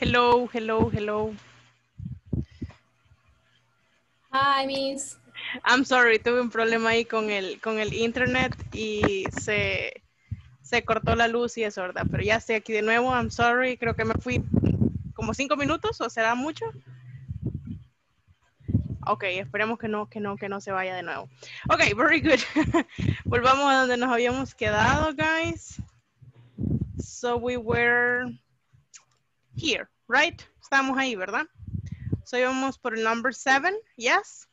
Hello, hello, hello. Hi, Miss. I'm sorry, tuve un problema ahí con el internet y se cortó la luz y eso, ¿verdad? Pero ya estoy aquí de nuevo, I'm sorry. Creo que me fui como 5 minutos o será mucho. Ok, esperemos que no se vaya de nuevo. Ok, very good. Volvamos a donde nos habíamos quedado, guys. So we were here, right? Estamos ahí, ¿verdad? So íbamos por el number 7, yes?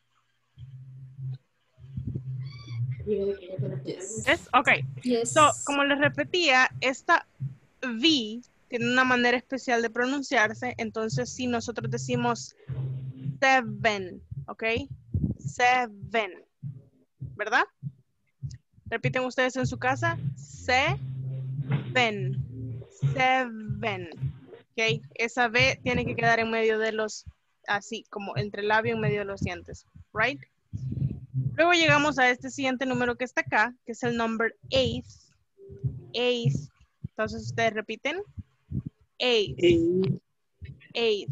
Yes. Yes? Ok. Yes. So, como les repetía, esta V tiene una manera especial de pronunciarse. Entonces, si nosotros decimos 7, ok, 7, ¿verdad? Repiten ustedes en su casa, 7, 7, ok, esa B tiene que quedar en medio de los, así, como entre el labio en medio de los dientes, right? Luego llegamos a este siguiente número que está acá, que es el number 8, 8, entonces ustedes repiten, 8, 8, 8.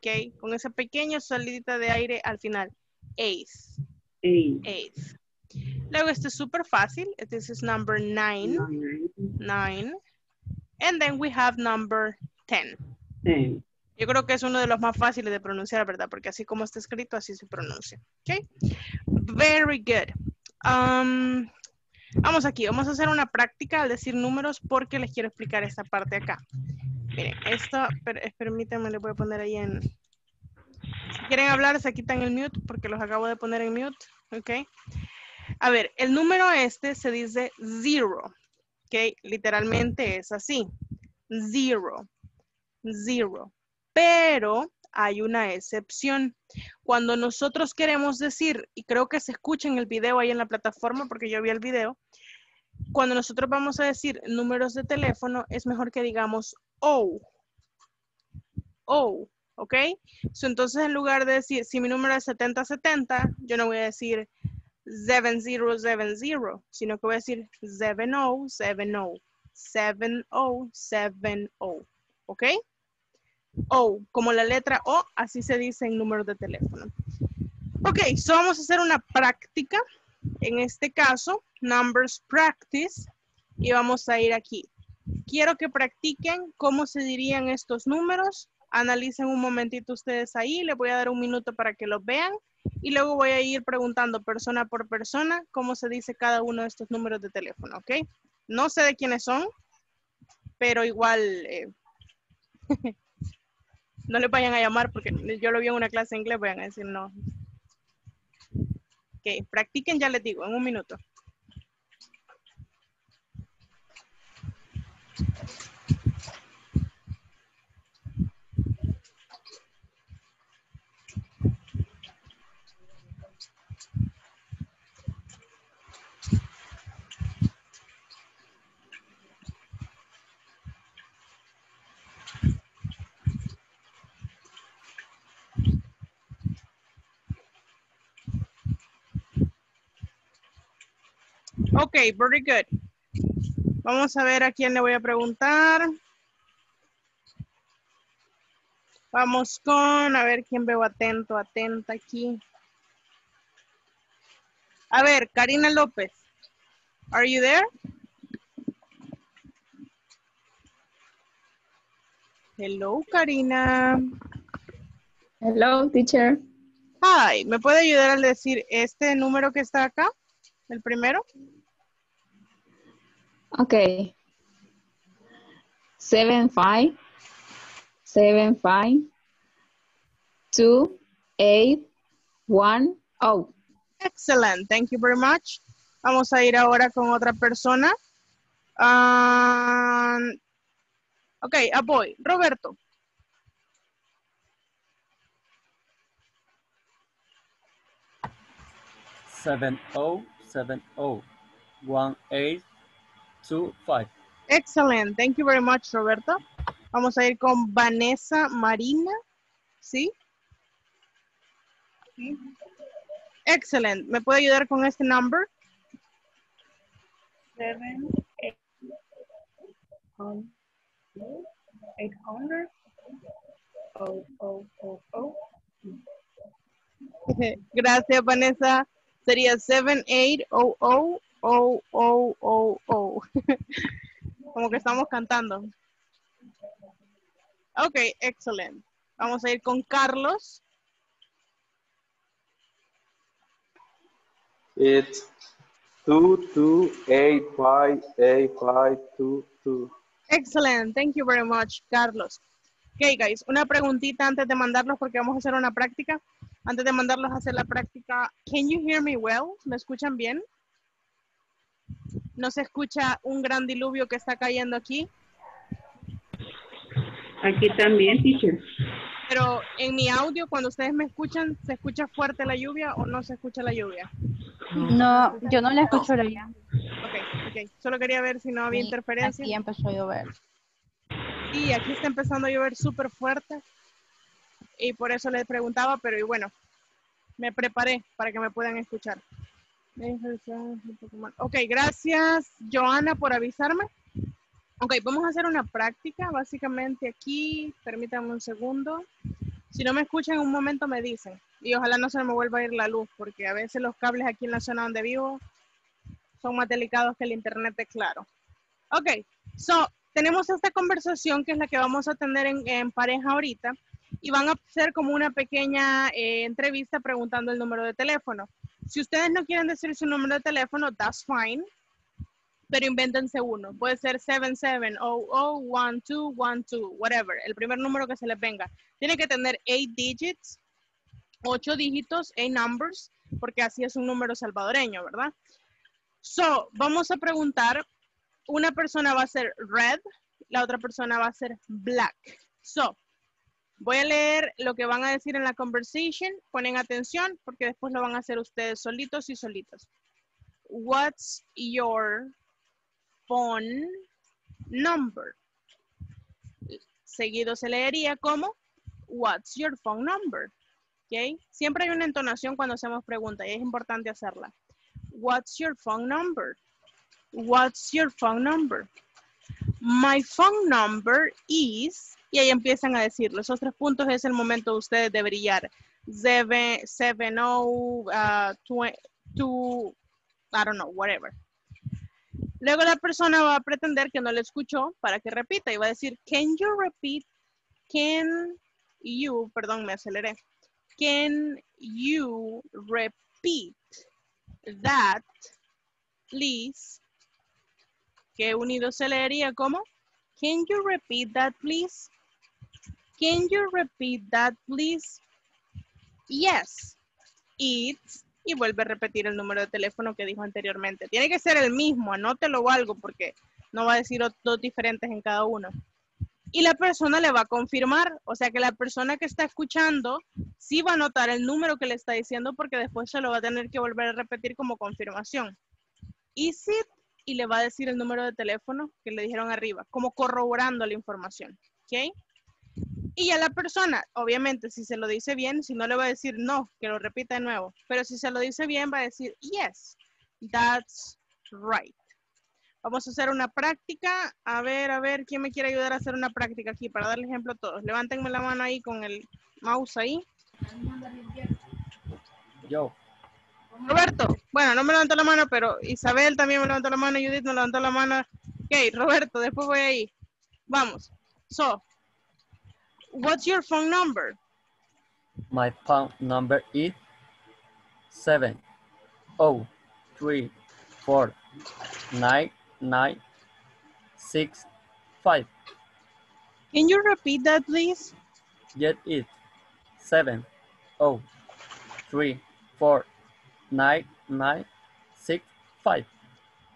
Okay, con esa pequeña salidita de aire al final. Ace. Ace. Luego este es súper fácil. This is number 9. 9. And then we have number 10. 10. Yo creo que es uno de los más fáciles de pronunciar, ¿verdad? Porque así como está escrito, así se pronuncia. Okay. Very good. Vamos aquí. Vamos a hacer una práctica al decir números porque les quiero explicar esta parte acá. Miren, esto, permítanme, le voy a poner ahí en... Si quieren hablar, se quitan el mute, porque los acabo de poner en mute, ¿ok? A ver, el número este se dice 0, ¿ok? Literalmente es así, 0, 0. Pero hay una excepción. Cuando nosotros queremos decir, y creo que se escucha en el video ahí en la plataforma, porque yo vi el video, cuando nosotros vamos a decir números de teléfono, es mejor que digamos O, ¿ok? So, entonces, en lugar de decir, si mi número es 7070, yo no voy a decir 7070, sino que voy a decir 7070, 7070, ¿ok? O, como la letra O, así se dice en números de teléfono. Ok, so vamos a hacer una práctica, en este caso, numbers practice, y vamos a ir aquí. Quiero que practiquen cómo se dirían estos números. Analicen un momentito ustedes ahí. Les voy a dar un minuto para que los vean. Y luego voy a ir preguntando persona por persona cómo se dice cada uno de estos números de teléfono, ¿ok? No sé de quiénes son, pero igual no les vayan a llamar porque yo lo vi en una clase de inglés, vayan a decir no. Ok, practiquen, ya les digo, en un minuto. Ok, very good. Vamos a ver a quién le voy a preguntar. Vamos con, a ver quién veo atento, atenta aquí. A ver, Karina López. Are you there? Hello, Karina. Hello, teacher. Hi, ¿me puede ayudar al decir este número que está acá? El primero. Okay. 7, 5, 7, 5, 2, 8, 1, 0. Excellent. Thank you very much. Vamos a ir ahora con otra persona. Okay, a boy. Roberto. Seven, oh, 7, 0, 1, 8, 2, 5. Excellent. Thank you very much, Roberto. Vamos a ir con Vanessa Marina. ¿Sí? ¿Sí? Excellent. ¿Me puede ayudar con este number? 7, 8, 1, 800. Gracias, Vanessa. Sería 7800000. Como que estamos cantando. Ok, excelente. Vamos a ir con Carlos. It's 22858522. Excellent. Thank you very much, Carlos. Ok, guys, una preguntita antes de mandarlos porque vamos a hacer una práctica. Antes de mandarlos a hacer la práctica, can you hear me well? ¿Me escuchan bien? ¿No se escucha un gran diluvio que está cayendo aquí? Aquí también, teacher. Pero en mi audio, cuando ustedes me escuchan, ¿se escucha fuerte la lluvia o no se escucha la lluvia? No, yo no la escucho la lluvia. Ok. Solo quería ver si no había interferencia. Aquí empezó a llover. Sí, aquí está empezando a llover súper fuerte. Y por eso les preguntaba, pero y bueno, me preparé para que me puedan escuchar. Ok, gracias, Joana, por avisarme. Ok, vamos a hacer una práctica, básicamente aquí, permítanme un segundo. Si no me escuchan en un momento me dicen, y ojalá no se me vuelva a ir la luz, porque a veces los cables aquí en la zona donde vivo son más delicados que el internet de Claro. Ok, so, tenemos esta conversación que es la que vamos a tener en pareja ahorita, y van a hacer como una pequeña entrevista preguntando el número de teléfono. Si ustedes no quieren decir su número de teléfono, that's fine. Pero invéntense uno. Puede ser 77001212, whatever. El primer número que se les venga. Tiene que tener 8 dígitos, 8 numbers, porque así es un número salvadoreño, ¿verdad? So, vamos a preguntar. Una persona va a ser red, la otra persona va a ser black. So, voy a leer lo que van a decir en la conversation. Ponen atención, porque después lo van a hacer ustedes solitos y solitas. What's your phone number? Seguido se leería como what's your phone number? ¿Okay? Siempre hay una entonación cuando hacemos preguntas y es importante hacerla. What's your phone number? What's your phone number? My phone number is... Y ahí empiezan a decirlo. Esos 3 puntos es el momento de ustedes de brillar. 702, I don't know, whatever. Luego la persona va a pretender que no le escuchó para que repita y va a decir, can you repeat? Can you repeat that, please? Que unido se leería como, can you repeat that, please? Can you repeat that, please? Yes, it's... Y vuelve a repetir el número de teléfono que dijo anteriormente. Tiene que ser el mismo, anótelo o algo, porque no va a decir 2 diferentes en cada uno. Y la persona le va a confirmar, o sea que la persona que está escuchando sí va a anotar el número que le está diciendo, porque después se lo va a tener que volver a repetir como confirmación. Is it, y le va a decir el número de teléfono que le dijeron arriba, como corroborando la información, ¿ok? Y ya la persona, obviamente, si se lo dice bien, si no le va a decir no, que lo repita de nuevo. Pero si se lo dice bien, va a decir, yes, that's right. Vamos a hacer una práctica. A ver, ¿quién me quiere ayudar a hacer una práctica aquí? Para darle ejemplo a todos. Levántenme la mano ahí con el mouse ahí. Yo. Roberto. Bueno, no me levantó la mano, pero Isabel también me levantó la mano. Judith me levantó la mano. Ok, Roberto, después voy ahí. Vamos. So. What's your phone number? My phone number is 703499965. Can you repeat that, please? Yes, it 703499965.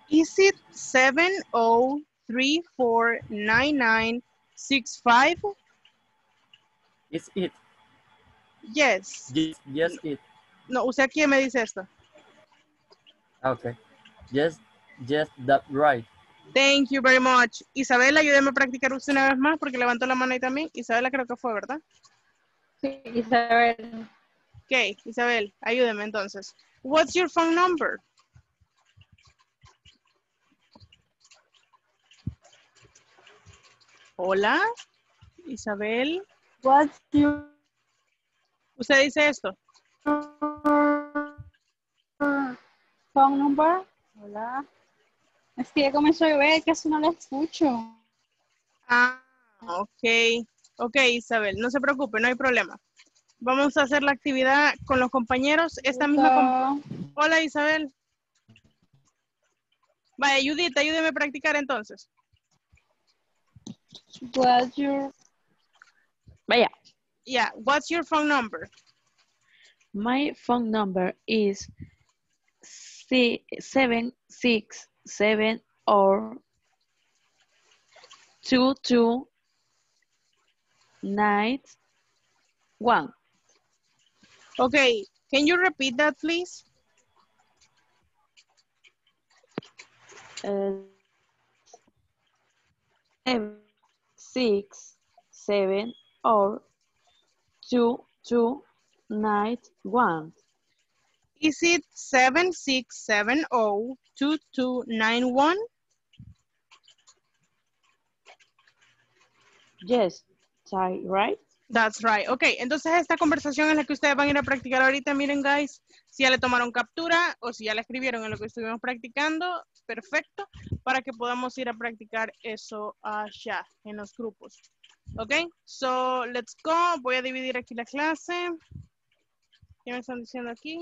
Is it 703499965? Is it? Yes. Yes, it. No, ¿usted quién me dice esto? Okay. Yes, that's right. Thank you very much. Isabela, ayúdeme a practicar usted una vez más porque levantó la mano ahí también. Isabela creo que fue, ¿verdad? Sí, Isabel. Ok, Isabel, ayúdeme entonces. What's your phone number? Hola. Isabel. What's your... Usted dice esto. Phone number. Hola. Es que ya comenzó a llover, casi no la escucho. Ah, ok. Ok, Isabel, no se preocupe, no hay problema. Vamos a hacer la actividad con los compañeros. Esta misma... Hola, Isabel. Vaya, Judith, ayúdeme a practicar entonces. What's your... Vaya. Yeah, what's your phone number? My phone number is 767-2291. Okay, can you repeat that, please? Seven, six, seven, or 2291. Is it 7670-2291? Yes, right? That's right. Ok, entonces esta conversación es la que ustedes van a ir a practicar ahorita. Miren, guys, si ya le tomaron captura o si ya la escribieron en lo que estuvimos practicando, perfecto, para que podamos ir a practicar eso allá en los grupos. Ok, so let's go. Voy a dividir aquí la clase. ¿Qué me están diciendo aquí?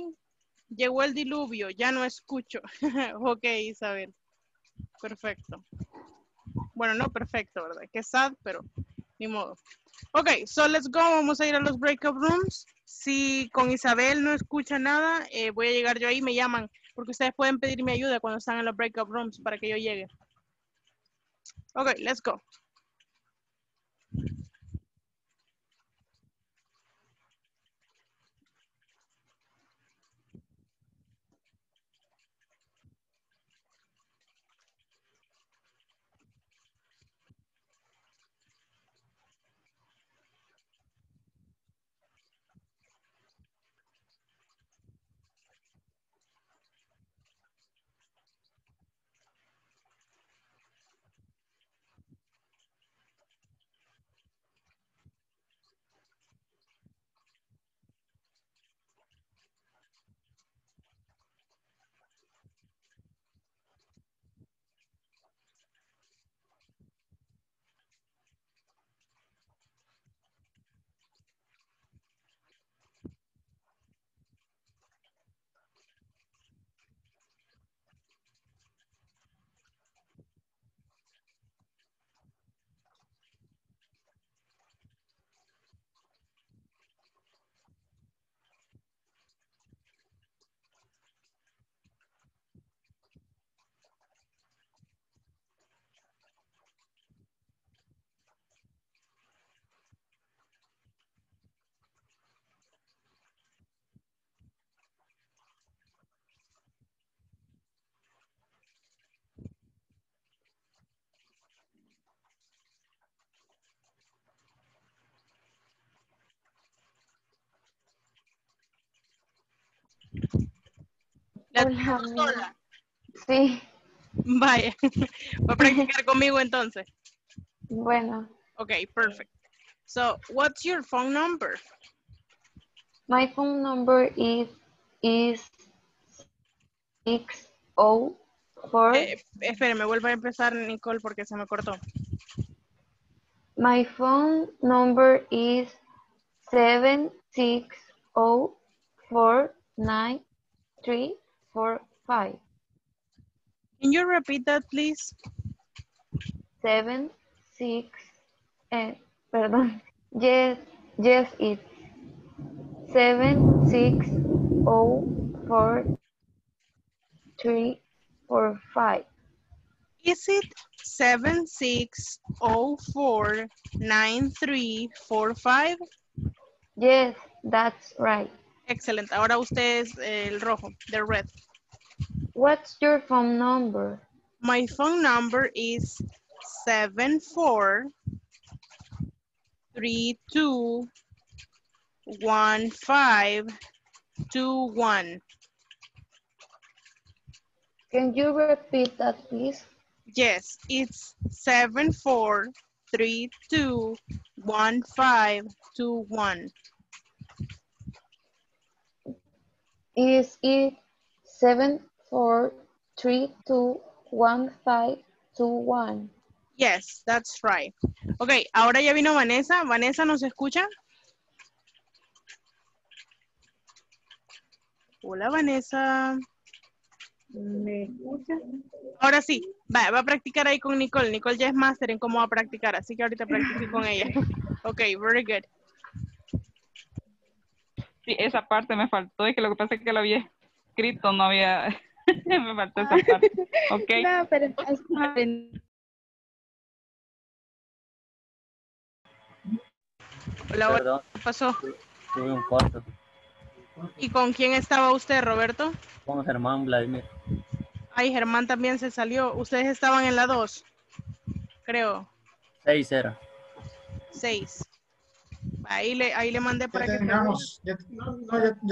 Llegó el diluvio, ya no escucho. Ok, Isabel. Perfecto. Bueno, no perfecto, ¿verdad? Qué sad, pero ni modo. Ok, so let's go. Vamos a ir a los breakout rooms. Si con Isabel no escucha nada, voy a llegar yo ahí. Me llaman, porque ustedes pueden pedirme ayuda cuando están en los breakout rooms para que yo llegue. Ok, let's go. La tengo sola. Sí. Vaya. Va a practicar conmigo entonces. Bueno. Okay, perfect. So, what's your phone number? My phone number is 604. Espérame, vuelvo a empezar, Nicole, porque se me cortó. My phone number is 76049 345. Can you repeat that, please? 7604345. Is it 76049 345? Yes, that's right. Excelente. Ahora usted es el rojo, the red. What's your phone number? My phone number is 74321521. Can you repeat that, please? Yes, it's 74 321521. Is it 74321521? Yes, that's right. Okay, ahora ya vino Vanessa. Vanessa, ¿nos escucha? Hola, Vanessa. ¿Me escucha? Ahora sí, va a practicar ahí con Nicole. Nicole ya es máster en cómo va a practicar, así que ahorita practiqué con ella. Ok, very good. Sí, esa parte me faltó, es que lo que pasa es que lo había escrito, no había... me faltó esa parte. Ok. No, pero es muy... Hola, ¿qué pasó? Tuve un corto. ¿Y con quién estaba usted, Roberto? Con Germán Vladimir. Ay, Germán también se salió. Ustedes estaban en la 2, creo. 6 era. 6. Ahí le mandé para que... Terminamos. Ya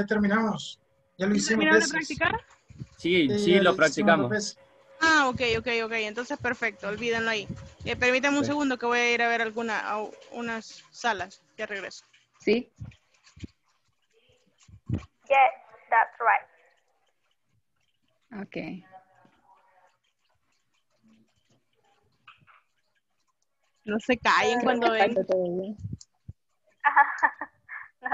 terminamos. Ya lo hicimos. ¿Terminaron de practicar? Sí, lo practicamos. Ah, ok. Entonces, perfecto. Olvídenlo ahí. Permítame un segundo que voy a ir a ver unas salas. Ya regreso. Sí. Yes, that's right. Okay. No se callen cuando ven. No,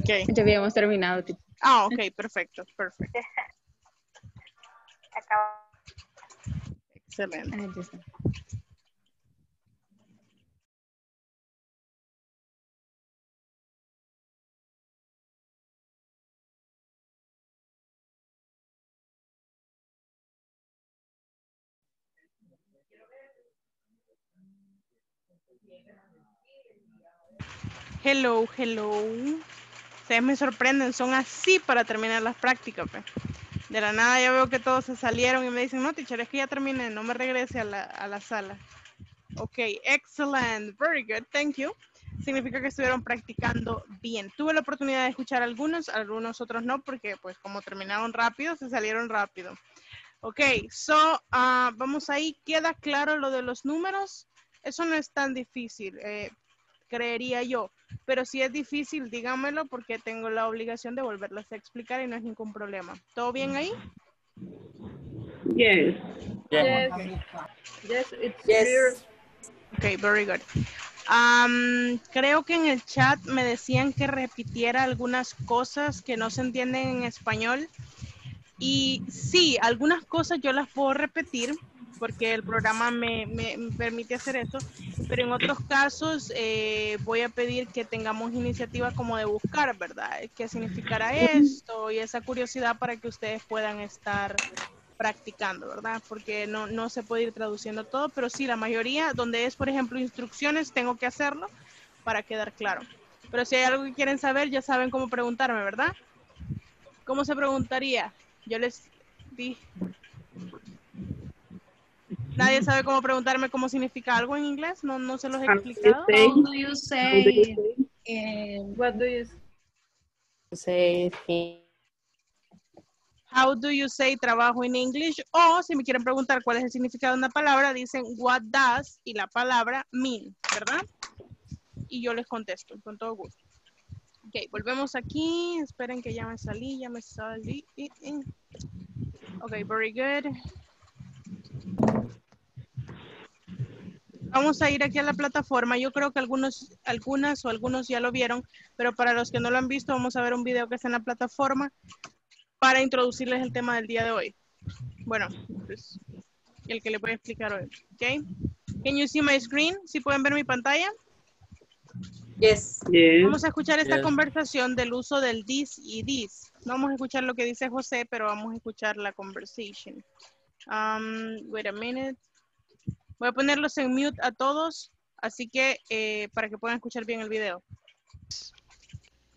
okay. Ya habíamos terminado. Ah, ok, perfecto. Excelente. Hello. Ustedes me sorprenden, son así para terminar las prácticas. De la nada ya veo que todos se salieron y me dicen, no, teacher, es que ya terminé, no me regrese a la sala. Ok, excellent, very good, thank you. Significa que estuvieron practicando bien. Tuve la oportunidad de escuchar algunos otros no, porque pues como terminaron rápido, se salieron rápido. Ok, vamos ahí, ¿queda claro lo de los números? Eso no es tan difícil, creería yo. Pero si es difícil, díganmelo porque tengo la obligación de volverlas a explicar y no es ningún problema. ¿Todo bien ahí? Yes. Yes, it's clear. Ok, very good. Creo que en el chat me decían que repitiera algunas cosas que no se entienden en español. Y sí, algunas cosas yo las puedo repetir porque el programa me permite hacer eso, pero en otros casos voy a pedir que tengamos iniciativa como de buscar, ¿verdad? ¿Qué significará esto? Y esa curiosidad para que ustedes puedan estar practicando, ¿verdad? Porque no se puede ir traduciendo todo, pero sí, la mayoría, donde es, por ejemplo, instrucciones, tengo que hacerlo para quedar claro. Pero si hay algo que quieren saber, ya saben cómo preguntarme, ¿verdad? ¿Cómo se preguntaría? Yo les dije... Nadie sabe cómo preguntarme cómo significa algo en inglés. No se los he explicado. How do you say? What do you say? How do you say trabajo en inglés? O si me quieren preguntar cuál es el significado de una palabra, dicen what does y la palabra mean, ¿verdad? Y yo les contesto con todo gusto. Ok, volvemos aquí. Esperen que ya me salí. Ok, very good. Vamos a ir aquí a la plataforma. Yo creo que algunas o algunos ya lo vieron, pero para los que no lo han visto, vamos a ver un video que está en la plataforma para introducirles el tema del día de hoy. Bueno, pues, el que les voy a explicar hoy. Okay. Can you see my screen? ¿Sí pueden ver mi pantalla? Yes. Vamos a escuchar esta conversación del uso del this y this. No vamos a escuchar lo que dice José, pero vamos a escuchar la conversation. Wait a minute. Voy a ponerlos en mute a todos, así que para que puedan escuchar bien el video.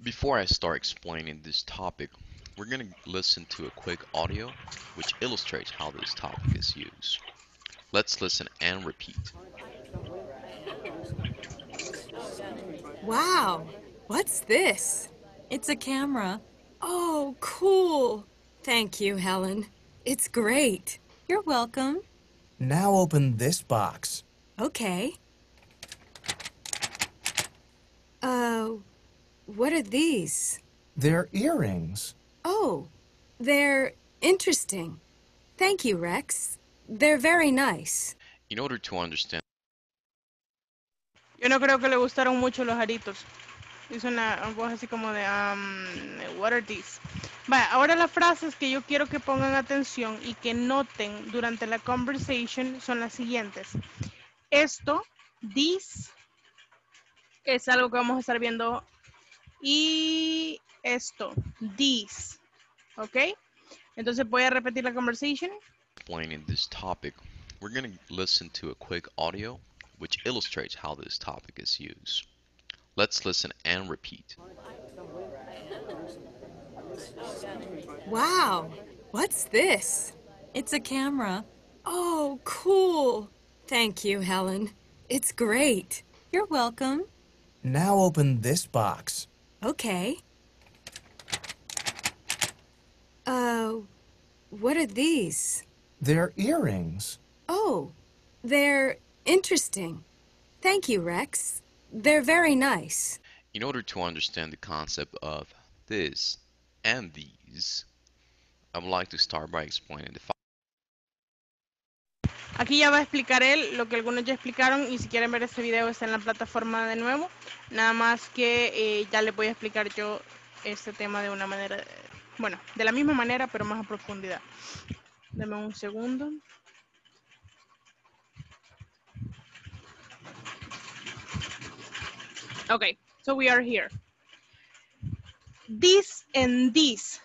Before I start explaining this topic, we're going to listen to a quick audio which illustrates how this topic is used. Let's listen and repeat. Wow, what's this? It's a camera. Oh, cool. Thank you, Helen. It's great. You're welcome. Now open this box. Okay. What are these? They're earrings. Oh, they're interesting. Thank you, Rex. They're very nice. In order to understand... Yo no creo que le gustaron mucho los aritos. Hizo una voz así como de, what are these? Vaya, ahora las frases que yo quiero que pongan atención y que noten durante la conversation son las siguientes. Esto, this, es algo que vamos a estar viendo. Y esto, this. ¿Ok? Entonces voy a repetir la conversation. Explaining this topic, we're going to listen to a quick audio which illustrates how this topic is used. Let's listen and repeat. Wow, what's this? It's a camera. Oh, cool. Thank you, Helen. It's great. You're welcome. Now open this box. Okay. What are these? They're earrings. Oh, they're interesting. Thank you, Rex. They're very nice. In order to understand the concept of this and these, I would like to start by explaining the following. Aquí ya va a explicar él lo que algunos ya explicaron y si quieren ver este video está en la plataforma de nuevo. Nada más que ya les voy a explicar yo este tema de una manera, bueno, de la misma manera pero más a profundidad. Dame un segundo. Okay, so we are here. This and this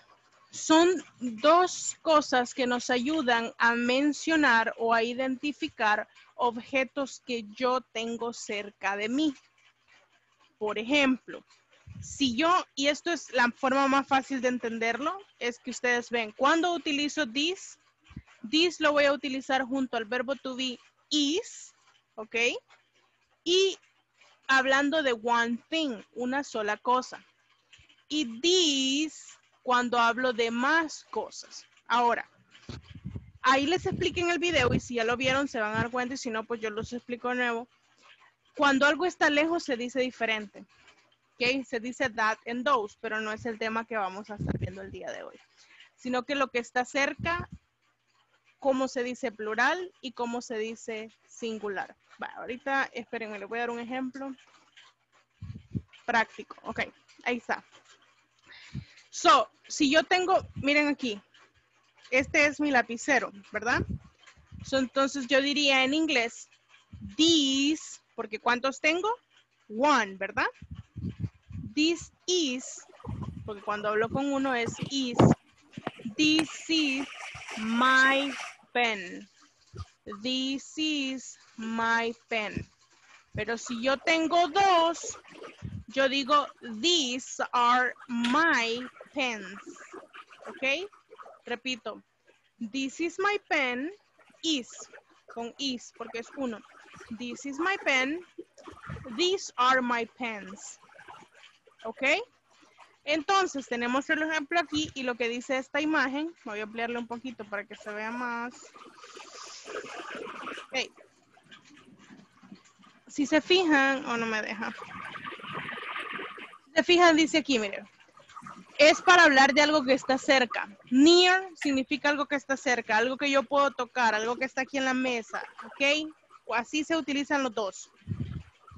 son dos cosas que nos ayudan a mencionar o a identificar objetos que yo tengo cerca de mí. Por ejemplo, si yo, y esto es la forma más fácil de entenderlo, es que ustedes ven, cuando utilizo this, this lo voy a utilizar junto al verbo to be is, ¿ok? Y hablando de one thing, una sola cosa. Y this cuando hablo de más cosas. Ahora, ahí les expliqué en el video y si ya lo vieron se van a dar cuenta y si no, pues yo los explico de nuevo. Cuando algo está lejos se dice diferente. ¿Okay? Se dice that and those, pero no es el tema que vamos a estar viendo el día de hoy. Sino que lo que está cerca, cómo se dice plural y cómo se dice singular. Va, ahorita, espérenme, les voy a dar un ejemplo práctico. Ok, ahí está. So, si yo tengo, miren aquí, este es mi lapicero, ¿verdad? So, entonces yo diría en inglés, this, porque ¿cuántos tengo? One, ¿verdad? This is, porque cuando hablo con uno es is. This is my pen. This is my pen. Pero si yo tengo dos, yo digo, these are my pens. ¿Ok? Repito. This is my pen, is. Con is, porque es uno. This is my pen, these are my pens. ¿Ok? Entonces, tenemos el ejemplo aquí y lo que dice esta imagen, voy a ampliarle un poquito para que se vea más. Okay. Si se fijan, o no me deja. Si se fijan, dice aquí, miren. Es para hablar de algo que está cerca. Near significa algo que está cerca, algo que yo puedo tocar, algo que está aquí en la mesa. ¿Ok? O así se utilizan los dos.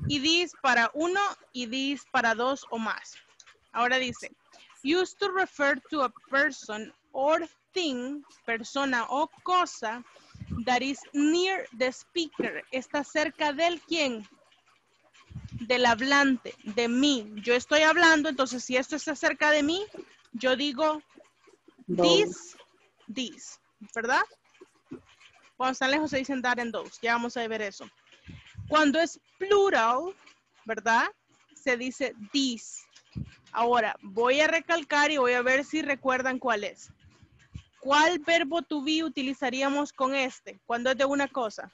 Y this para uno y this para dos o más. Ahora dice, used to refer to a person or thing, persona o cosa, that is near the speaker. Está cerca del quién? Del hablante, de mí. Yo estoy hablando, entonces si esto está cerca de mí, yo digo this, this. ¿Verdad? Cuando están lejos se dicen that and those. Ya vamos a ver eso. Cuando es plural, ¿verdad? Se dice this. Ahora, voy a recalcar y voy a ver si recuerdan cuál es. ¿Cuál verbo to be utilizaríamos con este? Cuando es de una cosa.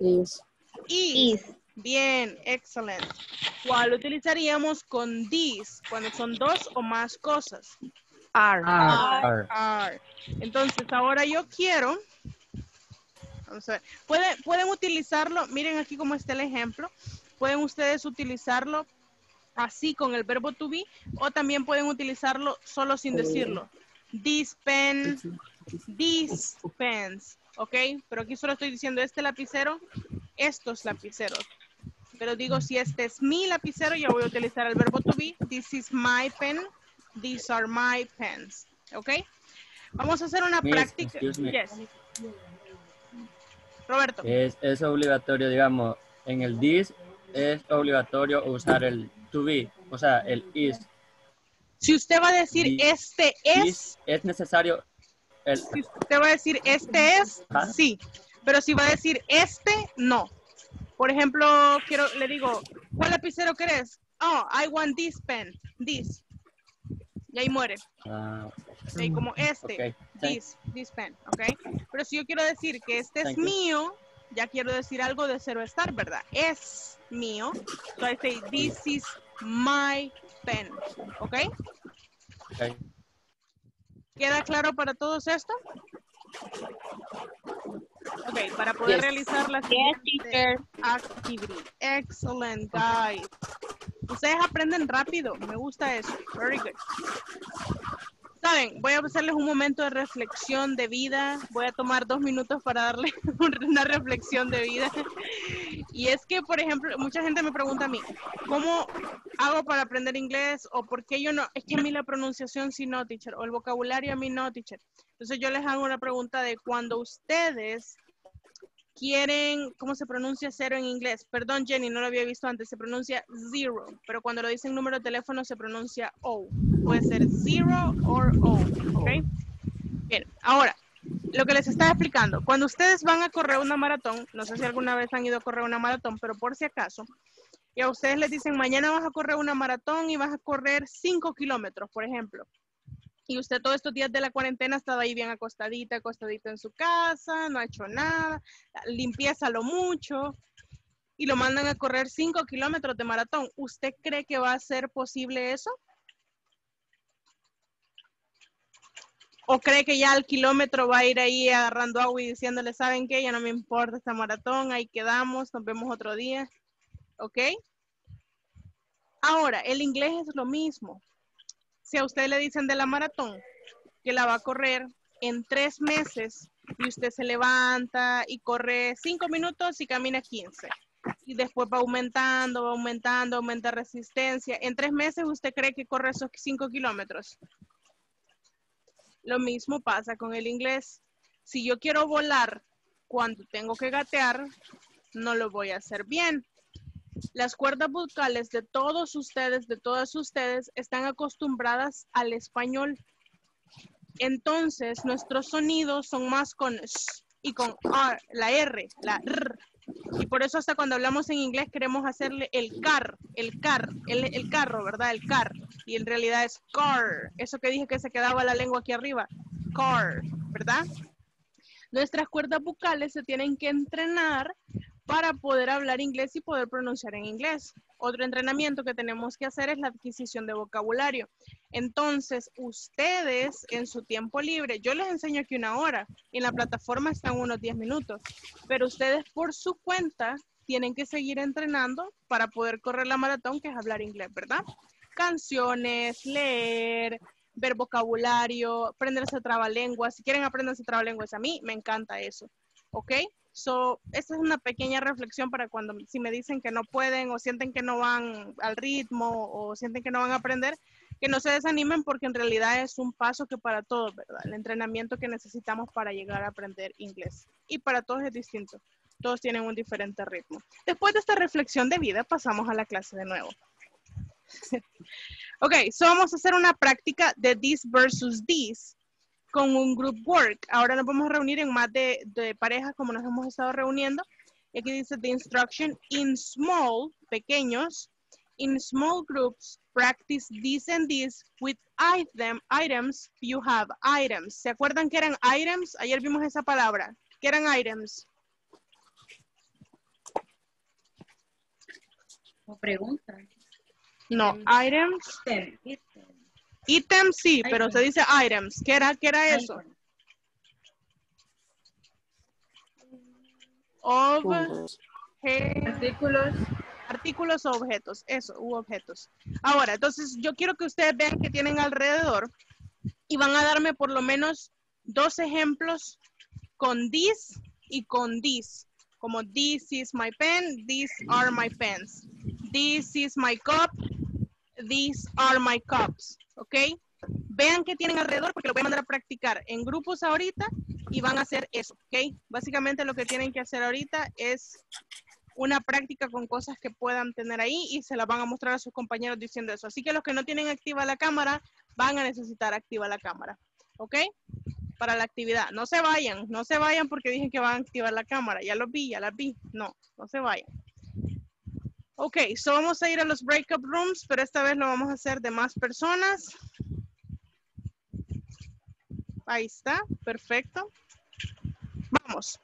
Is. Is. Bien, excelente. ¿Cuál utilizaríamos con this? Cuando son dos o más cosas. Are. Entonces, ahora yo quiero... Vamos a ver. Pueden utilizarlo, miren aquí cómo está el ejemplo. Pueden ustedes utilizarlo así con el verbo to be o también pueden utilizarlo solo sin decirlo. This pen, these pens, ¿ok? Pero aquí solo estoy diciendo este lapicero, estos lapiceros. Pero digo, si este es mi lapicero, yo voy a utilizar el verbo to be. This is my pen, these are my pens, ¿ok? Vamos a hacer una práctica. Roberto. Es obligatorio, digamos, en el this es obligatorio usar el to be, o sea, el is. Si usted va a decir este es... Es necesario... El... Si usted va a decir este es, ¿ah? Sí. Pero si va a decir este, no. Por ejemplo, le digo, ¿cuál lapicero querés? Oh, I want this pen, this. Y ahí muere. Okay, como este, okay. This pen, ¿ok? Pero si yo quiero decir que este es mío, ya quiero decir algo de cero estar, ¿verdad? Es mío. So I say, this is my pen, ¿ok? Okay. ¿Queda claro para todos esto? Ok, para poder realizar la siguiente actividad. Excellent, guys. Ustedes aprenden rápido, me gusta eso. Very good. Saben, voy a hacerles un momento de reflexión de vida. Voy a tomar 2 minutos para darles una reflexión de vida. Y es que, por ejemplo, mucha gente me pregunta a mí, ¿cómo hago para aprender inglés? ¿O por qué yo no? Es que a mí la pronunciación sí no, teacher. O el vocabulario a mí no, teacher. Entonces yo les hago una pregunta de cuando ustedes quieren, ¿cómo se pronuncia cero en inglés? Perdón, Jenny, no lo había visto antes. Se pronuncia zero, pero cuando lo dicen número de teléfono se pronuncia O. Puede ser zero or O, ¿ok? Bien, ahora, lo que les estaba explicando. Cuando ustedes van a correr una maratón, no sé si alguna vez han ido a correr una maratón, pero por si acaso, y a ustedes les dicen, mañana vas a correr una maratón y vas a correr 5 kilómetros, por ejemplo. Y usted todos estos días de la cuarentena ha estado ahí bien acostadita, acostadito en su casa, no ha hecho nada, limpieza lo mucho, y lo mandan a correr 5 kilómetros de maratón. ¿Usted cree que va a ser posible eso? ¿O cree que ya al kilómetro va a ir ahí agarrando agua y diciéndole, ¿saben qué? Ya no me importa esta maratón, ahí quedamos, nos vemos otro día. ¿Ok? Ahora, el inglés es lo mismo. Si a usted le dicen de la maratón, que la va a correr en 3 meses, y usted se levanta y corre 5 minutos y camina 15. Y después va aumentando, aumenta resistencia. En 3 meses usted cree que corre esos 5 kilómetros. Lo mismo pasa con el inglés. Si yo quiero volar cuando tengo que gatear, no lo voy a hacer bien. Las cuerdas vocales de todos ustedes, de todas ustedes, están acostumbradas al español. Entonces, nuestros sonidos son más con sh y con r, la r, la r. Y por eso hasta cuando hablamos en inglés queremos hacerle el carro, ¿verdad? El car. Y en realidad es car. Eso que dije que se quedaba la lengua aquí arriba. Car, ¿verdad? Nuestras cuerdas vocales se tienen que entrenar para poder hablar inglés y poder pronunciar en inglés. Otro entrenamiento que tenemos que hacer es la adquisición de vocabulario. Entonces, ustedes en su tiempo libre, yo les enseño aquí 1 hora, y en la plataforma están unos 10 minutos, pero ustedes por su cuenta tienen que seguir entrenando para poder correr la maratón, que es hablar inglés, ¿verdad? Canciones, leer, ver vocabulario, aprenderse trabalenguas. Si quieren, aprenderse trabalenguas. A mí me encanta eso, ¿ok? So, esta es una pequeña reflexión para cuando, si me dicen que no pueden o sienten que no van al ritmo o sienten que no van a aprender, que no se desanimen porque en realidad es un paso que para todos, ¿verdad? El entrenamiento que necesitamos para llegar a aprender inglés. Y para todos es distinto. Todos tienen un diferente ritmo. Después de esta reflexión de vida, pasamos a la clase de nuevo. Ok, so vamos a hacer una práctica de this versus this. Con un group work. Ahora nos vamos a reunir en más de parejas como nos hemos estado reuniendo. Y aquí dice the instruction in small, pequeños, in small groups, practice this and this with items, you have items. ¿Se acuerdan que eran items? Ayer vimos esa palabra. ¿Qué eran items? No pregunta. No, items. Ítems sí, pero se dice items. ¿Qué era eso? Of artículos o objetos. Eso, u objetos. Ahora, entonces yo quiero que ustedes vean que tienen alrededor y van a darme por lo menos dos ejemplos con this y con this. Como this is my pen, these are my pens. This is my cup, these are my cups. ¿Ok? Vean qué tienen alrededor porque lo voy a mandar a practicar en grupos ahorita y van a hacer eso, ¿ok? Básicamente lo que tienen que hacer ahorita es una práctica con cosas que puedan tener ahí y se las van a mostrar a sus compañeros diciendo eso. Así que los que no tienen activa la cámara van a necesitar activa la cámara, ¿ok? Para la actividad. No se vayan, no se vayan porque dije que van a activar la cámara. Ya los vi, ya las vi. No, no se vayan. Ok, so vamos a ir a los breakout rooms, pero esta vez lo vamos a hacer de más personas. Ahí está, perfecto. Vamos.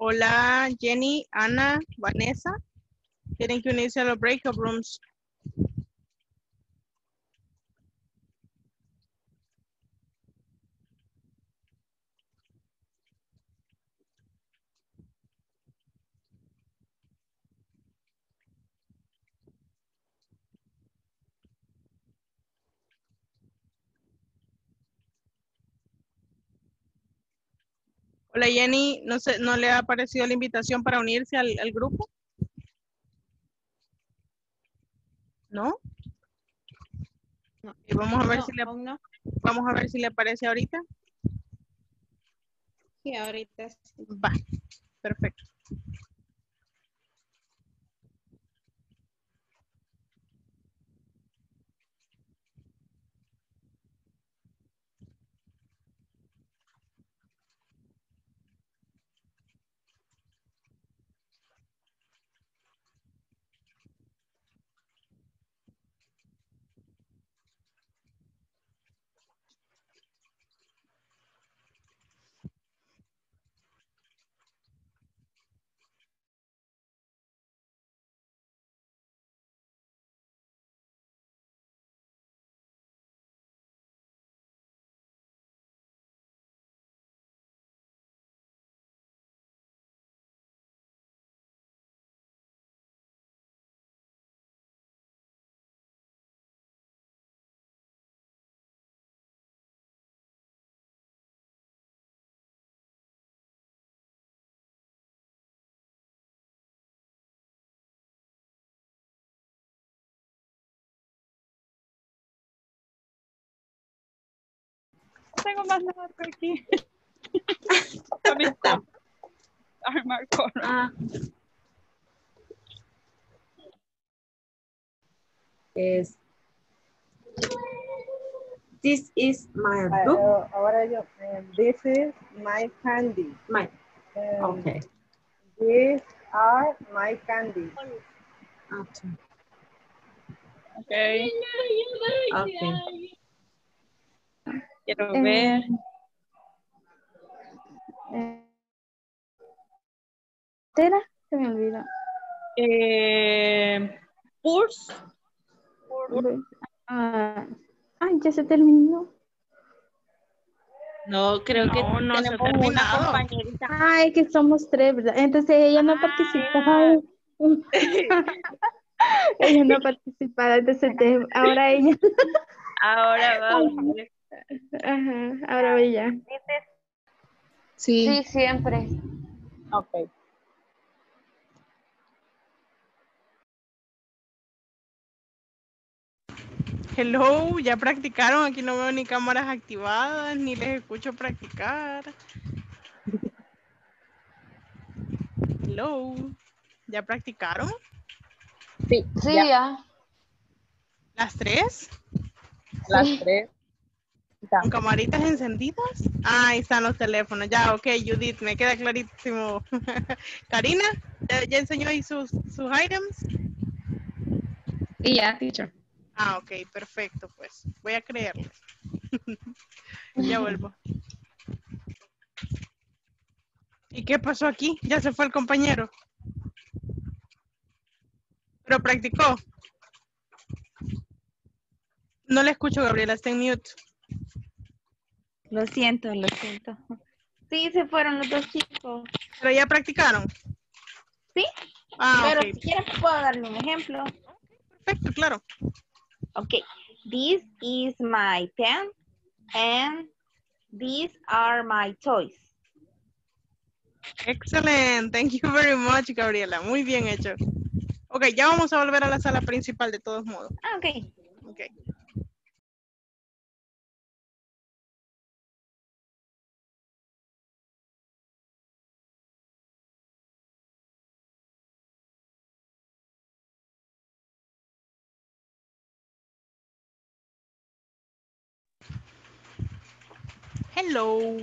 Hola, Jenny, Ana, Vanessa. Tienen que unirse a los breakout rooms. Hola Jenny, no sé, ¿no le ha aparecido la invitación para unirse al grupo? ¿No? Vamos a ver si le vamos a ver si le aparece ahorita. Sí, ahorita. Sí. Va, perfecto. Tengo más nada por aquí. Yes. This is my book. Ahora yo. This is my candy. Okay. These are my candy. Okay. Okay. Quiero ver. Tera, se me olvida. Purse. Ay, ya se terminó. No, creo que no se ha terminado. Ay, que somos tres, ¿verdad? Entonces ella no participaba. Ella no participaba, entonces ahora ella. Ahora vamos. Ajá, ahora voy ya. Sí. Sí, siempre. Ok. Hello, ¿ya practicaron? Aquí no veo ni cámaras activadas, ni les escucho practicar. Hello, ¿ya practicaron? Sí, sí, ya. ¿Las tres? Las tres. ¿Con camaritas encendidas? Ah, ahí están los teléfonos. Ya, ok, Judith, me queda clarísimo. Karina, ¿ya enseñó ahí sus items? Sí, ya, teacher. Ah, ok, perfecto, pues. Voy a creerles. Ya vuelvo. ¿Y qué pasó aquí? Ya se fue el compañero. ¿Pero practicó? No le escucho, Gabriela, está en mute. Lo siento, lo siento. Sí, se fueron los dos chicos. ¿Pero ya practicaron? Sí. Ah, pero okay. Si quieres puedo darle un ejemplo. Perfecto, claro. Ok. This is my pen and these are my toys. Excellent. Thank you very much, Gabriela. Muy bien hecho. Ok, ya vamos a volver a la sala principal de todos modos. Ah, ok. Ok. Hello. Ok,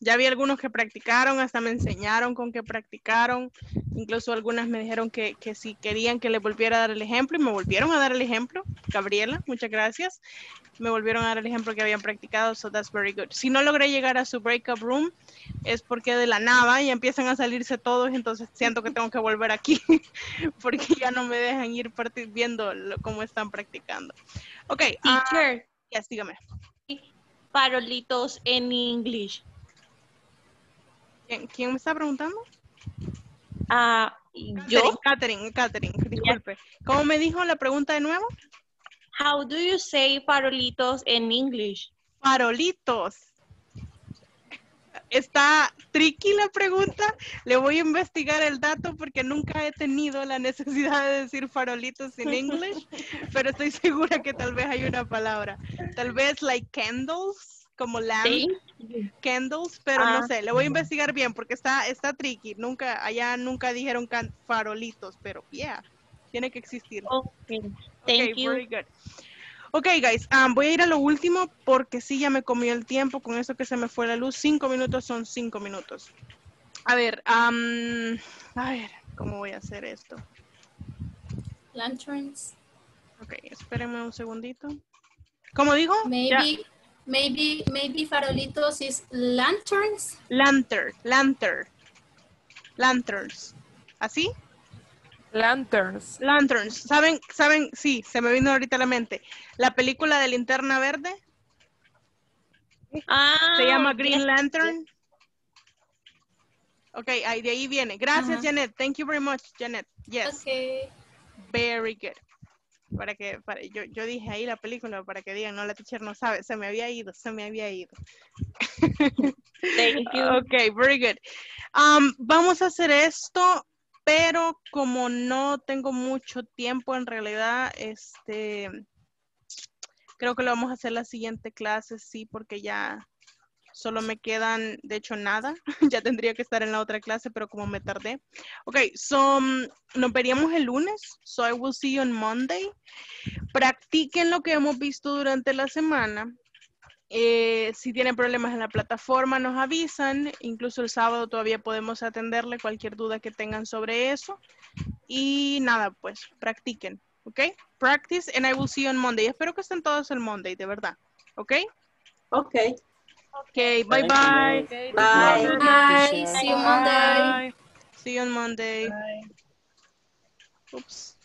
ya vi algunos que practicaron, hasta me enseñaron con que practicaron. Incluso algunas me dijeron que si querían que les volviera a dar el ejemplo y me volvieron a dar el ejemplo. Gabriela, muchas gracias. Me volvieron a dar el ejemplo que habían practicado, so that's very good. Si no logré llegar a su breakout room, es porque de la nada ya empiezan a salirse todos, entonces siento que tengo que volver aquí, porque ya no me dejan ir viendo cómo están practicando. Ok. Teacher. Yes, dígame. Parolitos en inglés. ¿Quién me está preguntando? Yo. Catherine, disculpe. Yeah. ¿Cómo me dijo la pregunta de nuevo? How do you say farolitos en English? Farolitos. Está tricky la pregunta. Le voy a investigar el dato porque nunca he tenido la necesidad de decir farolitos en English, pero estoy segura que tal vez hay una palabra. Tal vez like candles, como lamp. ¿Sí? Candles, pero no sé. Le voy a investigar bien porque está tricky. Allá nunca dijeron farolitos, pero yeah. Tiene que existir. Okay. Thank you. Very good. Ok, guys, voy a ir a lo último porque sí, ya me comió el tiempo con eso que se me fue la luz. 5 minutos son 5 minutos. A ver, ¿cómo voy a hacer esto? Lanterns. Ok, espérenme un segundito. ¿Cómo digo? Maybe farolitos is lanterns. Lanterns. ¿Así? Lanterns. ¿Saben? Sí, se me vino ahorita a la mente. La película de Linterna Verde. Se llama Green Lantern. Ok, de ahí viene. Gracias, Janet. Thank you very much, Janet. Yes. Okay. Very good. Yo dije ahí la película para que digan, no, la teacher no sabe. Se me había ido. Thank you. Ok, very good. Vamos a hacer esto. Pero como no tengo mucho tiempo, en realidad, creo que lo vamos a hacer la siguiente clase, sí, porque ya solo me quedan, de hecho, nada. Ya tendría que estar en la otra clase, pero como me tardé. Ok, so, nos veríamos el lunes. So, I will see you on Monday. Practiquen lo que hemos visto durante la semana. Si tienen problemas en la plataforma nos avisan, incluso el sábado todavía podemos atenderle cualquier duda que tengan sobre eso y nada, pues practiquen, ok, practice and I will see you on Monday, espero que estén todos el Monday, de verdad, ok, bye. Okay. Bye. See you on Monday. Bye. Oops.